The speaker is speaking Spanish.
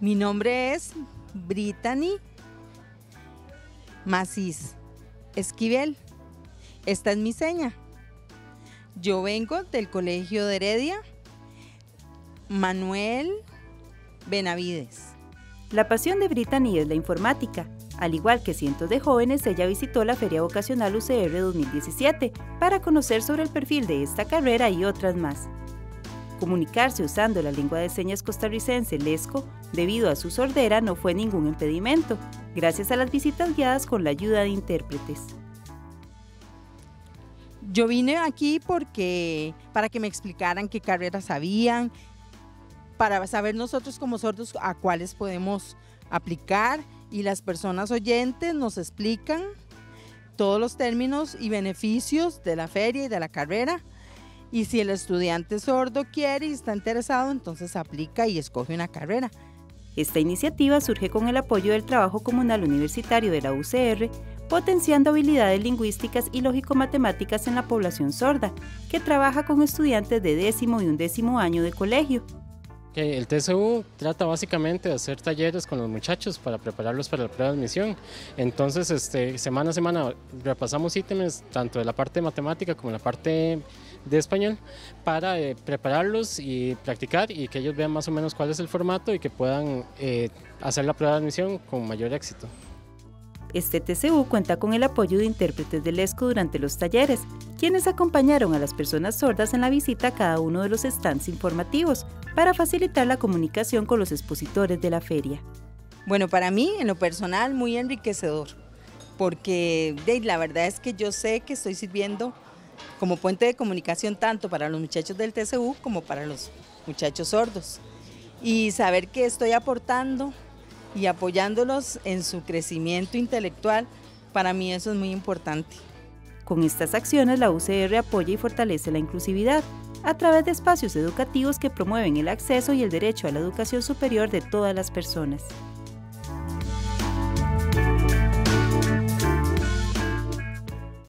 Mi nombre es Brittany Masis Esquivel. Esta es mi seña. Yo vengo del Colegio de Heredia Manuel Benavides. La pasión de Brittany es la informática. Al igual que cientos de jóvenes, ella visitó la Feria Vocacional UCR 2017 para conocer sobre el perfil de esta carrera y otras más. Comunicarse usando la lengua de señas costarricense LESCO, debido a su sordera, no fue ningún impedimento, gracias a las visitas guiadas con la ayuda de intérpretes. Yo vine aquí para que me explicaran qué carreras habían, para saber nosotros como sordos a cuáles podemos aplicar, y las personas oyentes nos explican todos los términos y beneficios de la feria y de la carrera. Y si el estudiante sordo quiere y está interesado, entonces aplica y escoge una carrera. Esta iniciativa surge con el apoyo del trabajo comunal universitario de la UCR, potenciando habilidades lingüísticas y lógico-matemáticas en la población sorda, que trabaja con estudiantes de 10º y 11º año de colegio. El TCU trata básicamente de hacer talleres con los muchachos para prepararlos para la prueba de admisión. Entonces, semana a semana repasamos ítems tanto de la parte de matemática como de la parte de español para prepararlos y practicar, y que ellos vean más o menos cuál es el formato y que puedan hacer la prueba de admisión con mayor éxito. Este TCU cuenta con el apoyo de intérpretes del ESCO durante los talleres, quienes acompañaron a las personas sordas en la visita a cada uno de los stands informativos para facilitar la comunicación con los expositores de la feria. Bueno, para mí, en lo personal, muy enriquecedor, porque la verdad es que yo sé que estoy sirviendo como puente de comunicación tanto para los muchachos del TCU como para los muchachos sordos, y saber que estoy aportando y apoyándolos en su crecimiento intelectual, para mí eso es muy importante. Con estas acciones, la UCR apoya y fortalece la inclusividad a través de espacios educativos que promueven el acceso y el derecho a la educación superior de todas las personas.